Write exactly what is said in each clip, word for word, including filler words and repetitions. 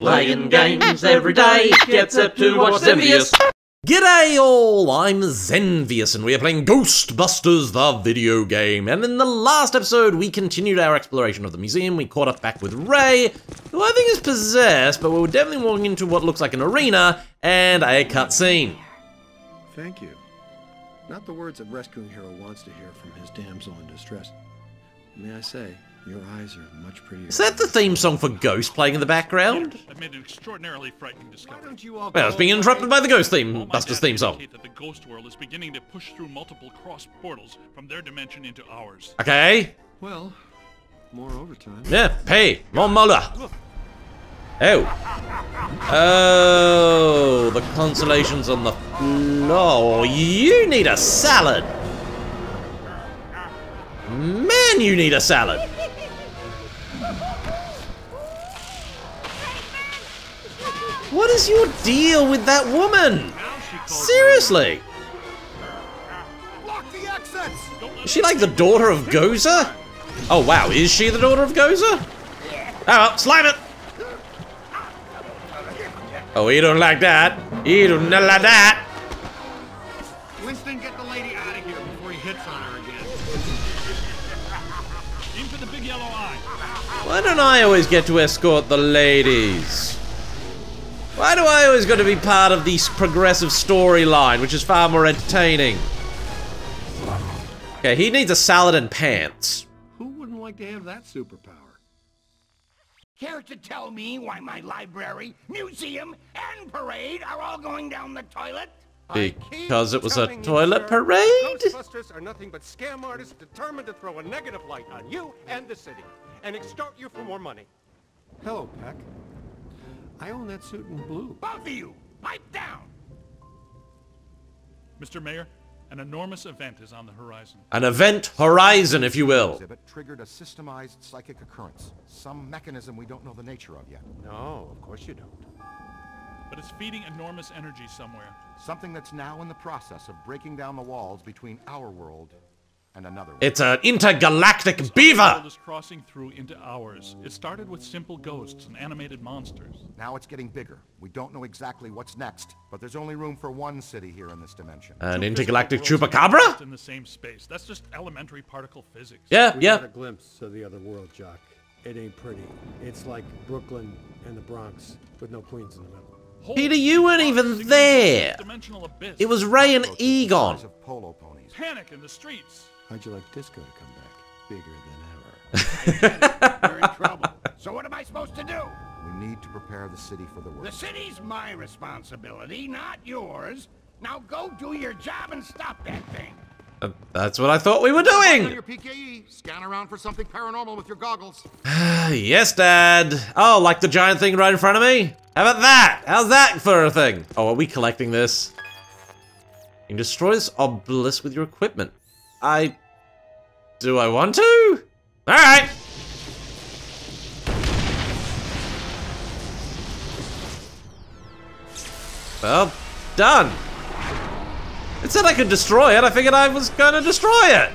Playing games every day, gets up to watch Zenvious. G'day all, I'm Zenvious and we are playing Ghostbusters the video game. And in the last episode we continued our exploration of the museum. We caught up back with Ray, who I think is possessed, but we were definitely walking into what looks like an arena and a cutscene. Thank you. Not the words a rescuing hero wants to hear from his damsel in distress. May I say, your eyes are much prettier. Is that the theme song for Ghost playing in the background? I made an extraordinarily frightening discovery. Well, it's being interrupted by the Ghost theme, Buster's theme song. That the Ghost world is beginning to push through multiple cross portals from their dimension into ours. Okay. Well, more overtime. Yeah, pay more mola. Oh. Oh, the consolation's on the floor. You need a salad. Man, you need a salad. What is your deal with that woman? Seriously? Lock the exits. Is she like the daughter of Goza? Oh wow, is she the daughter of Goza? Oh well, slime it! Oh, you don't like that. You don't like that. Winston, get the lady out of here before he hits on her again. In for the big yellow eye. Why don't I always get to escort the ladies? Why do I always got to be part of the progressive storyline, which is far more entertaining? Okay, he needs a salad and pants. Who wouldn't like to have that superpower? Care to tell me why my library, museum, and parade are all going down the toilet? Because it was a toilet parade? Ghostbusters are nothing but scam artists determined to throw a negative light on you and the city, and extort you for more money. Hello, Peck. I own that suit in blue. Both of you, pipe down! Mister Mayor, an enormous event is on the horizon. An event horizon, if you will. Exhibit triggered a systemized psychic occurrence. Some mechanism we don't know the nature of yet. No, of course you don't. But it's feeding enormous energy somewhere. Something that's now in the process of breaking down the walls between our world and another one. It's an intergalactic so beaver! Is crossing through into ours. It started with simple ghosts and animated monsters. Now it's getting bigger. We don't know exactly what's next, but there's only room for one city here in this dimension. An intergalactic chupacabra? In the same space. That's just elementary particle physics. Yeah, we yeah. Got a glimpse of the other world, Jock. It ain't pretty. It's like Brooklyn and the Bronx with no Queens in the middle. Peter, you weren't even there. It was Ray and Egon. Panic in the streets. How'd you like disco to come back? Bigger than ever. We're in trouble. So what am I supposed to do? We need to prepare the city for the work. The city's my responsibility, not yours. Now go do your job and stop that thing. Uh, that's what I thought we were doing. On your P K E, scan around for something paranormal with your goggles. Yes, Dad. Oh, like the giant thing right in front of me? How about that? How's that for a thing? Oh, are we collecting this? You can destroy this obelisk with your equipment. I... do I want to? Alright! Well, done! It said I could destroy it, I figured I was gonna destroy it!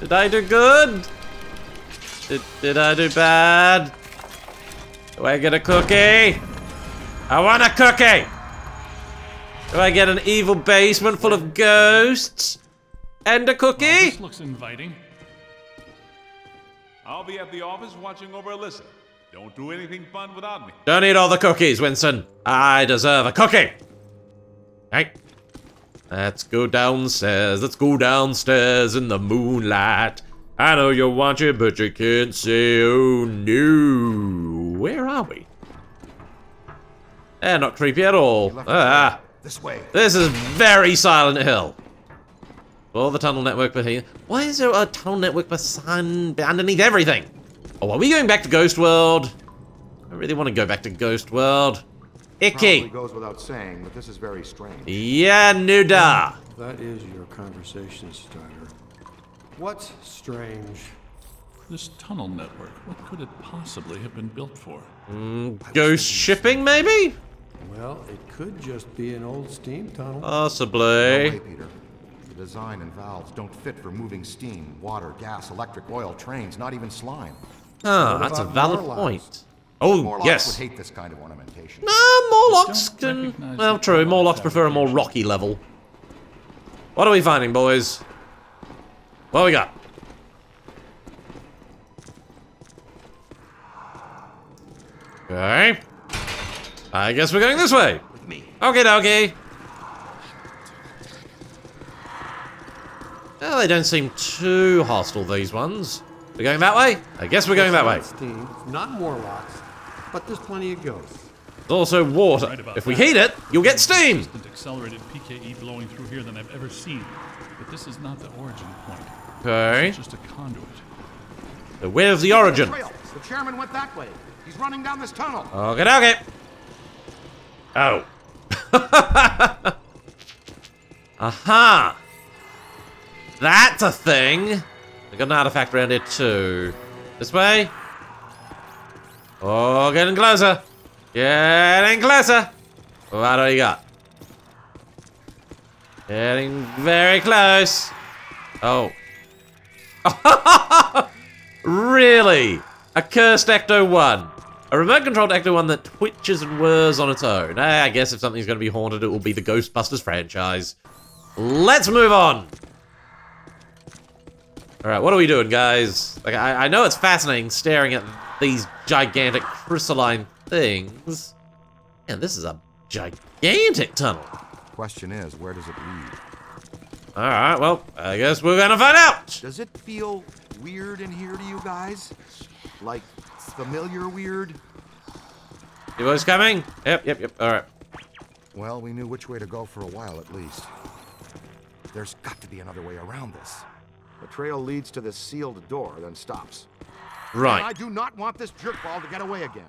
Did I do good? Did, did I do bad? Do I get a cookie? I want a cookie! Do I get an evil basement full of ghosts? And a cookie? Well, this looks inviting. I'll be at the office watching over Alyssa. Don't do anything fun without me. Don't eat all the cookies, Winston. I deserve a cookie. Hey. Let's go downstairs. Let's go downstairs in the moonlight. I know you want it, but you can't say oh no. Where are we? Eh, not creepy at all. Ah. This way. This is very Silent Hill. Well, the tunnel network behind. Why is there a tunnel network behind underneath everything? Oh, are we going back to Ghost World? I really want to go back to Ghost World. Icky. Probably goes without saying, but this is very strange. Yeah, Nuda. That is your conversation starter. What's strange? This tunnel network. What could it possibly have been built for? Mm, ghost shipping, maybe? Well, it could just be an old steam tunnel. Possibly. No way, Peter. Design and valves don't fit for moving steam, water, gas, electric, oil, trains, not even slime. Oh, that's a valid point. Oh, Morlocks yes. Morlocks would hate this kind of ornamentation. Nah, Morlocks can... Well, true. Morlocks prefer a more rocky level. What are we finding, boys? What we got? Okay. I guess we're going this way. With me. Okay, dokie. Well, they don't seem too hostile, these ones. We're going that way? I guess we're going that way. Not Morlocks, but there's plenty of ghosts. There's also water. Right if we that. heat it, you'll get steam. Accelerated P K E blowing through here than I've ever seen. But this is not the origin point. Okay. It's just a conduit. So where's the origin? The chairman went that way. He's running down this tunnel. Okay, okay. Oh. Aha. That's a thing. I got an artifact around here too. This way. Oh, getting closer. Getting closer. What do you got? Getting very close. Oh. Really? A cursed Ecto one. A remote-controlled Ecto one that twitches and whirs on its own. I guess if something's going to be haunted, it will be the Ghostbusters franchise. Let's move on. Alright, what are we doing, guys? Like, I, I know it's fascinating staring at these gigantic crystalline things. Man, this is a gigantic tunnel. Question is, where does it lead? Alright, well, I guess we're gonna find out! Does it feel weird in here to you guys? Like, familiar weird? You boys coming? Yep, yep, yep, alright. Well, we knew which way to go for a while, at least. There's got to be another way around this. The trail leads to this sealed door, then stops. Right. And I do not want this jerkball to get away again.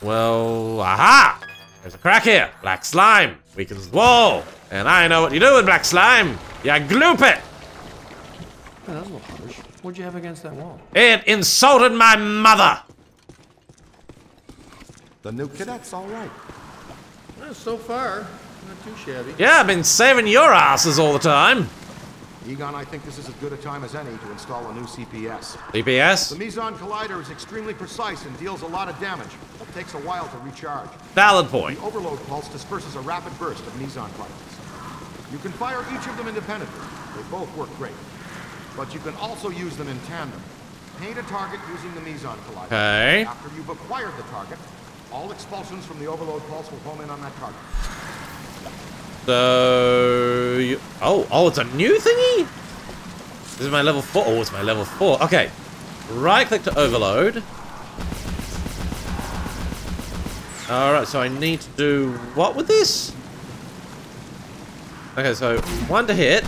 Well, aha! There's a crack here. Black slime weakens the wall. And I know what you do with black slime. You gloop it. Yeah, that was a little harsh. What'd you have against that wall? It insulted my mother. The new cadet's all right. Well, so far, not too shabby. Yeah, I've been saving your asses all the time. Egon, I think this is as good a time as any to install a new C P S. C P S? The Meson Collider is extremely precise and deals a lot of damage. It takes a while to recharge. Valid point. The Overload Pulse disperses a rapid burst of Meson Colliders. You can fire each of them independently. They both work great. But you can also use them in tandem. Paint a target using the Meson Collider. Okay. After you've acquired the target, all expulsions from the Overload Pulse will home in on that target. So, you, oh, oh, it's a new thingy? This is my level four. Oh, it's my level four. Okay. Right click to overload. Alright, so I need to do what with this? Okay, so one to hit,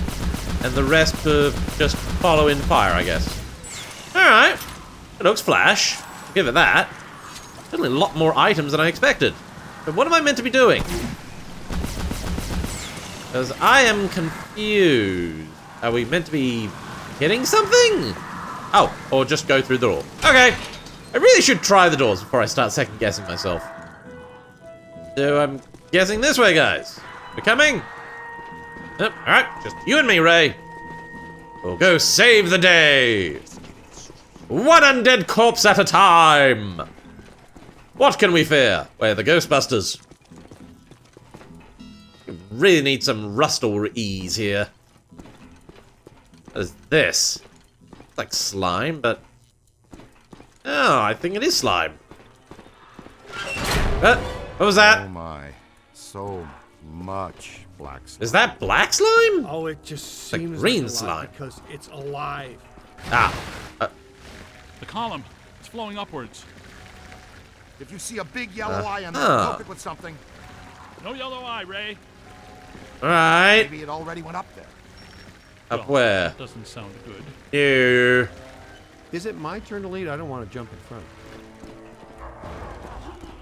and the rest to just follow in fire, I guess. Alright. It looks flash. I'll give it that. Certainly a lot more items than I expected. But what am I meant to be doing? Because I am confused. Are we meant to be hitting something? Oh, or just go through the door. Okay. I really should try the doors before I start second-guessing myself. So I'm guessing this way, guys. We're coming? Nope. All right. Just you and me, Ray. We'll go save the day. One undead corpse at a time. What can we fear? We're the Ghostbusters. Really need some rustle ease here. What is this? It's like slime, but... Oh, I think it is slime. Uh, what was that? Oh my. So much black slime. Is that black slime? Oh, it just seems like green slime. Because it's alive. Ah. Uh. The column. It's flowing upwards. If you see a big yellow uh, eye on that, poke it with something. No yellow eye, Ray. Alright. Maybe it already went up there. Up well, where? Doesn't sound good. Here. Is it my turn to lead? I don't want to jump in front.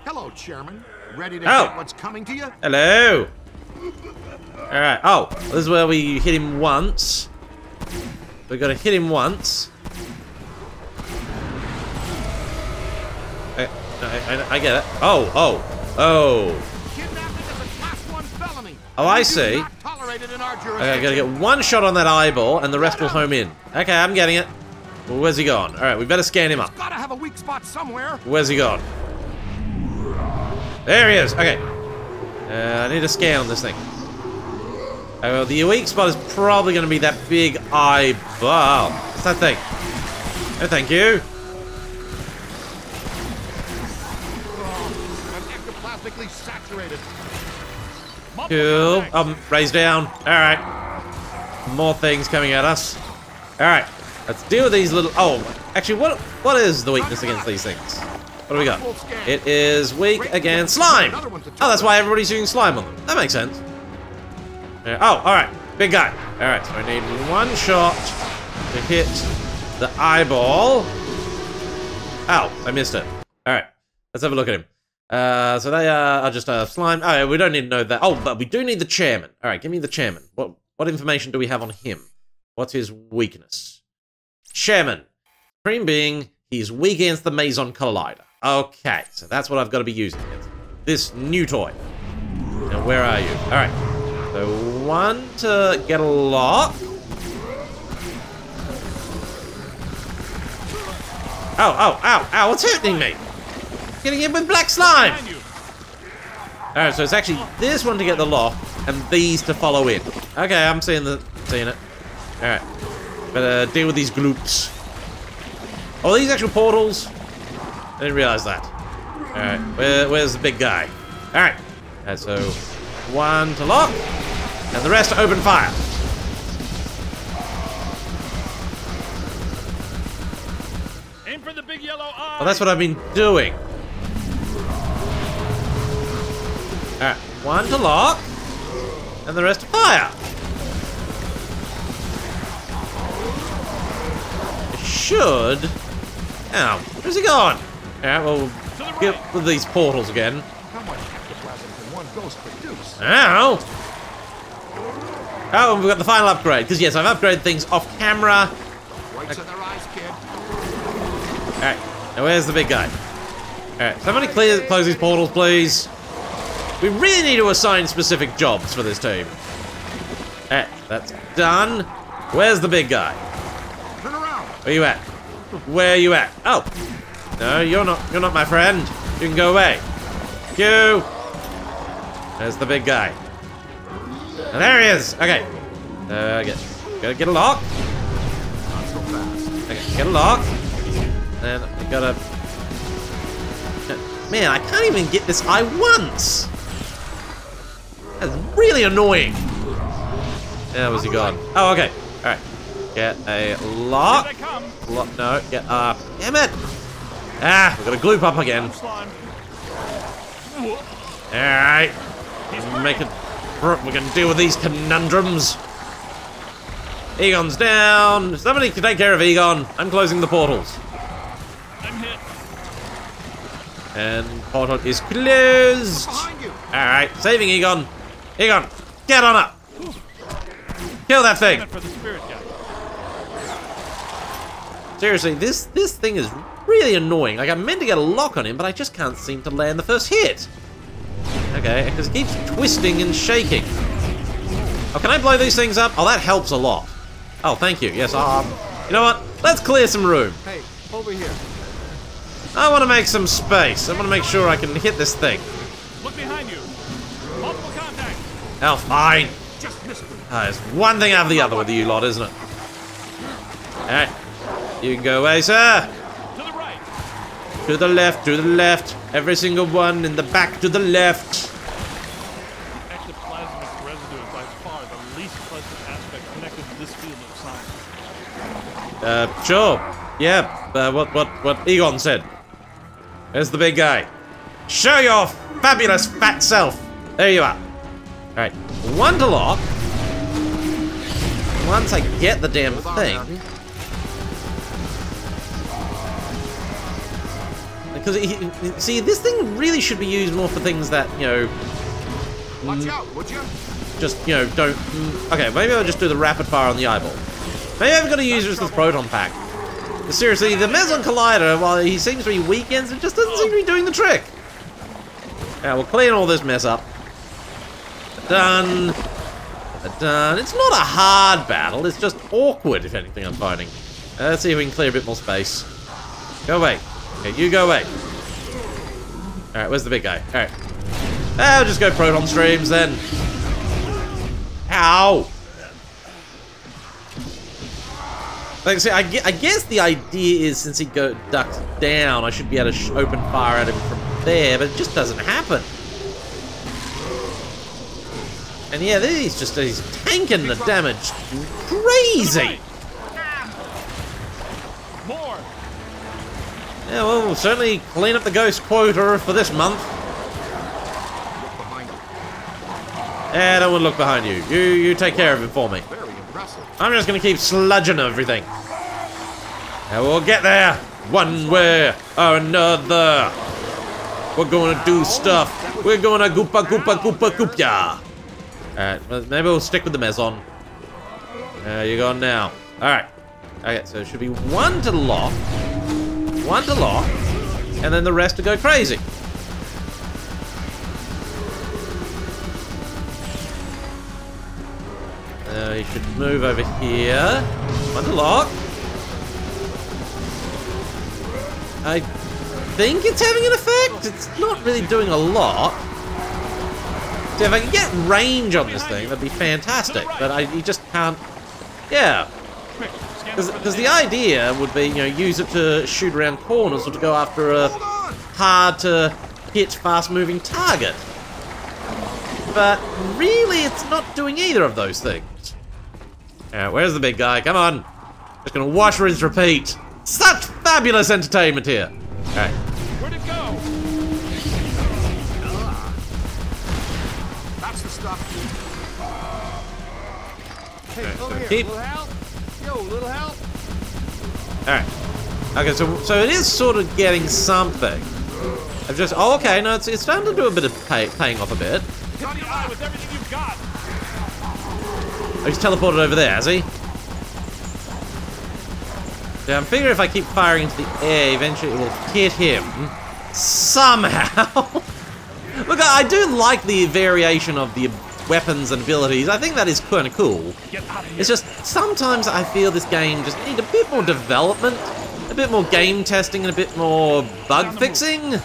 Hello, Chairman. Ready to oh. get what's coming to you? Hello. Alright. Oh, this is where we hit him once. We've got to hit him once. I, I, I, I get it. Oh, oh, oh. Oh, I see. Okay, I gotta get one shot on that eyeball, and the rest will home in. Okay, I'm getting it. Well, where's he gone? Alright, we better scan him up. He's gotta have a weak spot somewhere. Where's he gone? There he is! Okay. Uh, I need a scan on this thing. Oh, well, the weak spot is probably going to be that big eyeball. What's that thing? Oh, thank you. Cool. Um, raise down. Alright. More things coming at us. Alright. Let's deal with these little... Oh, actually, what what is the weakness against these things? What do we got? It is weak against slime. Oh, that's why everybody's using slime on them. That makes sense. Uh, oh, alright. Big guy. Alright, so I need one shot to hit the eyeball. Ow, I missed it. Alright, let's have a look at him. Uh, so they are, are just uh, slime. Oh, yeah, we don't need to know that. Oh, but we do need the chairman. Alright, give me the chairman. What, what information do we have on him? What's his weakness? Chairman. Supreme being, he's weak against the Meson Collider. Okay, so that's what I've got to be using against this new toy. Now, where are you? Alright. So, one to get a lock. Oh, oh, ow, ow, what's hurting me? Getting hit with black slime! Alright, so it's actually this one to get the lock, and these to follow in. Okay, I'm seeing the, seeing it. Alright. Better deal with these gloops. Oh, are these actual portals? I didn't realize that. Alright, where, where's the big guy? Alright. Alright, so... one to lock, and the rest to open fire. Aim for the big yellow eye. Well, that's what I've been doing. Alright, one to lock, and the rest to fire. It should. Ow, where's he gone? Alright, well, we'll get with these portals again. Ow! Oh, and we've got the final upgrade. Because, yes, I've upgraded things off camera. Right okay. To their eyes, kid. Alright, now where's the big guy? Alright, somebody clear, close these portals, please. We really need to assign specific jobs for this team. Alright, that's done. Where's the big guy? Turn around. Where are you at? Where are you at? Oh! No, you're not, you're not my friend. You can go away. You! There's the big guy. And there he is! Okay. Uh, get, gotta get a lock. Okay, get a lock. And I gotta... Man, I can't even get this eye once! That's really annoying. Where was he gone? Oh, okay. Alright. Get a lock. Lock, no, get up. Damn it! Ah, we gotta gloop up again. Alright. Make it. We can deal with these conundrums. Egon's down. Somebody can take care of Egon. I'm closing the portals. I'm hit. And portal is closed. Alright, saving Egon. Egon, get on up. Kill that thing. Seriously, this this thing is really annoying. Like I meant to get a lock on him, but I just can't seem to land the first hit. Okay, because it keeps twisting and shaking. Oh, can I blow these things up? Oh, that helps a lot. Oh, thank you. Yes, um, you know what? Let's clear some room. Hey, over here. I want to make some space. I want to make sure I can hit this thing. Look behind you. Multiple contact. Oh, fine. Just missed them. Oh, it's one thing out of the other with you lot, isn't it? All right. You can go away, sir. To the left, to the left. Every single one in the back to the left. The ectoplasmic residue is by far the least pleasant aspect connected to this field of science. Uh, sure. Yeah, uh, what, what, what Egon said. There's the big guy. Show your fabulous fat self. There you are. Alright, one to lock. Once I get the damn thing... Because, see, this thing really should be used more for things that, you know... Watch out, would you? Just, you know, don't... Okay, maybe I'll just do the rapid fire on the eyeball. Maybe I've got to use just this proton pack. Seriously, the Meson Collider, while he seems to be weak against it, just doesn't seem to be doing the trick. Yeah, we'll clean all this mess up. Done. Done. It's not a hard battle, it's just awkward, if anything, I'm finding. Uh, let's see if we can clear a bit more space. Go away. Okay, you go away. Alright, where's the big guy? Alright. I'll just go proton streams then. Ow! Like I say, I guess the idea is since he go ducks down, I should be able to sh open fire at him from there, but it just doesn't happen. And yeah, he's just he's tanking the damage. Crazy! More. Yeah, well, we'll certainly clean up the ghost quota for this month. Yeah, don't want to look behind you. You you take care of it for me. I'm just going to keep sludging everything. And we'll get there. One way or another. We're going to do stuff. We're going to goopa goopa goopa goopya. Alright, well, maybe we'll stick with the Meson. Uh, you're gone now. Alright. Okay, so it should be one to lock. One to lock. And then the rest to go crazy. Uh, he should move over here. One to lock. I think it's having an effect. It's not really doing a lot. So if I can get range on this thing, that'd be fantastic. But I, you just can't. Yeah. Because the idea would be, you know, use it to shoot around corners or to go after a hard-to-hit, fast-moving target. But really, it's not doing either of those things. Alright, where's the big guy? Come on. Just gonna wash, rinse, repeat. Such fabulous entertainment here. Alright. Where'd it go? That's the stuff. Hey, come here. Keep. Little help? Yo, little help. Alright. Okay, so so it is sort of getting something. I've just oh okay, no, it's it's starting to do a bit of pay, paying off a bit. Hit the eye with everything you've got. Oh, he's teleported over there, has he? Yeah, I'm figuring if I keep firing into the air, eventually it will hit him. Somehow. Look, I do like the variation of the weapons and abilities. I think that is kind of cool. It's just, sometimes I feel this game just needs a bit more development, a bit more game testing, and a bit more bug fixing. You're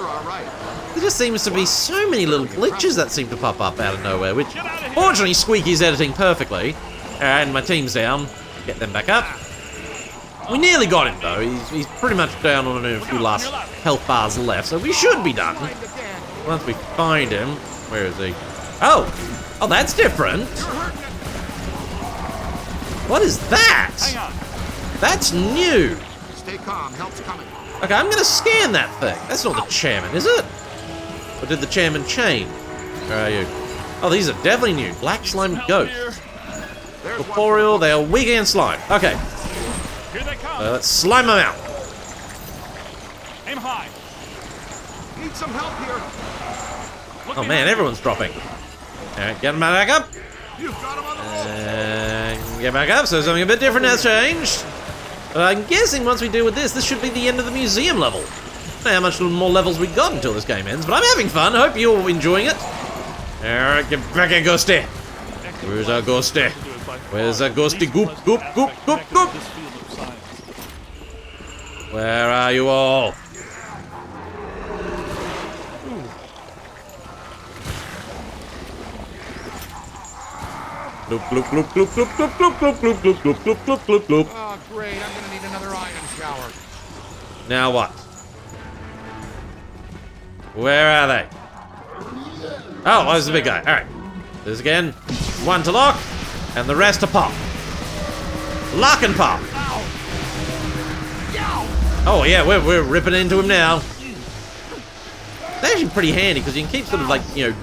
all right. There just seems to be so many little glitches that seem to pop up out of nowhere, which... Fortunately, Squeaky's editing perfectly, and my team's down. Get them back up. We nearly got him, though. He's, he's pretty much down on a few last health bars left, so we should be done. Once we find him... Where is he? Oh! Oh, that's different! What is that? That's new! Okay, I'm gonna scan that thing. That's not the chairman, is it? Or did the chairman change? Where are you? Oh, these are definitely new. Black slime goat. Corporeal, they are weak against slime. Okay. Here they come. Uh, let's slime them out. Aim high. Need some help here. Look oh man, everyone's dropping. Alright, get them back up. You've got them on the and get back up, so something a bit different has changed. But I'm guessing once we deal with this, this should be the end of the museum level. I don't know how much more levels we got until this game ends, but I'm having fun. Hope you're enjoying it. Alright, get back in, Ghosty. Where's our Ghosty? Where's our Ghosty? Goop, goop, goop, goop, goop. Where are you all? Gloop, gloop, gloop, gloop, gloop, gloop, gloop, gloop, gloop, gloop, gloop, gloop, gloop, gloop. Oh, great. I'm going to need another iron shower. Now what? Where are they? Oh, well, there's the big guy. Alright. There's again. One to lock, and the rest to pop. Lock and pop. Oh, yeah, we're, we're ripping into him now. It's actually pretty handy, because you can keep sort of like, you know,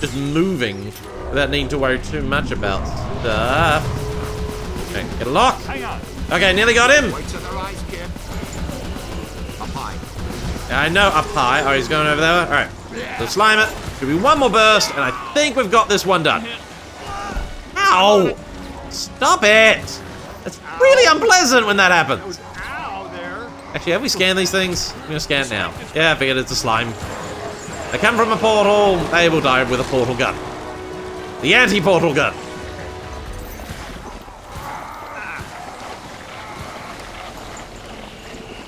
just moving without needing to worry too much about stuff. Okay, get a lock. Okay, nearly got him. I know, up high. Oh, he's going over there. Alright. So slime it. Should be one more burst, and I think we've got this one done. Ow! Stop it! It's really unpleasant when that happens. Actually, have we scanned these things? I'm gonna scan now. Yeah, I figured it's a slime. They come from a portal. They will die with a portal gun. The anti-portal gun.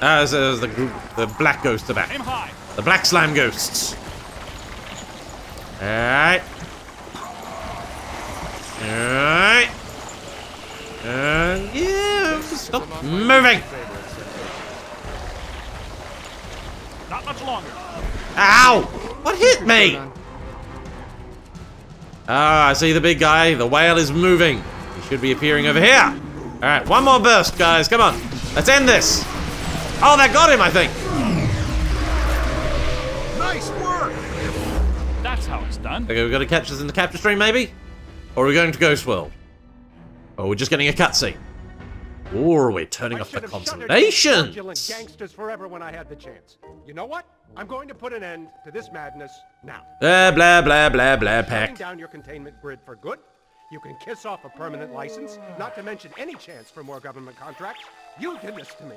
As uh, the group, the black ghosts are back. Aim high. The black slime ghosts. All right. Alright. Uh, yeah. Stop moving. Not much longer. Ow! What hit me? Ah, I see the big guy. The whale is moving. He should be appearing over here. Alright, one more burst, guys. Come on. Let's end this. Oh, that got him, I think. Nice work. That's how it's done. Okay, we've got to catch this in the capture stream, maybe? Or are we going to Ghost World? Or we're just getting a cutscene? Or we're turning I off the consolidation. Gangsters forever when I had the chance. You know what? I'm going to put an end to this madness now. Blah blah blah blah blah. Pack. Shutting down your containment grid for good. You can kiss off a permanent license. Not to mention any chance for more government contracts. You did this to me.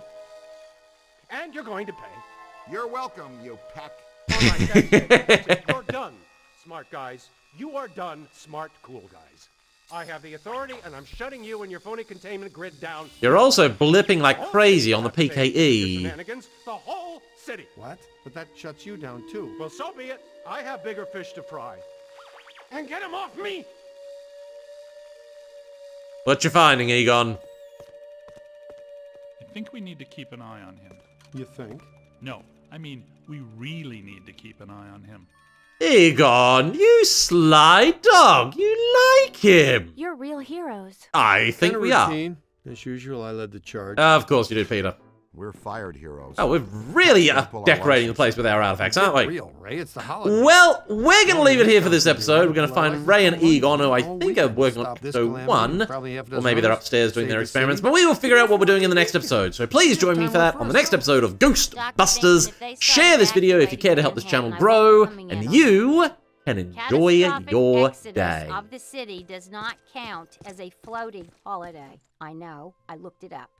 And you're going to pay. You're welcome, you pack. All right, that's it. You're done, smart guys. You are done, smart, cool guys. I have the authority, and I'm shutting you and your phony containment grid down. You're also blipping like crazy on the P K E. Shenanigans, the whole city. What? But that shuts you down, too. Well, so be it. I have bigger fish to fry. And get him off me! What you finding, Egon? I think we need to keep an eye on him. You think? No, I mean, we really need to keep an eye on him. Egon, you sly dog. You like him. You're real heroes. I think we routine. Are. As usual, I led the charge. Uh, of course you did, Peter. We're fired heroes. Oh, we're really uh, decorating the place with our artifacts, aren't we? Real, Ray. It's the holidays. Well, we're going to leave it here for this episode. We're going to find Ray and Egon, who I think are working on Ecto one. Or maybe they're upstairs doing their experiments. But we will figure out what we're doing in the next episode. So please join me for that on the next episode of Ghostbusters. Share this video if you care to help this channel grow. And you can enjoy your day. Of the city does not count as a floating holiday. I know. I looked it up.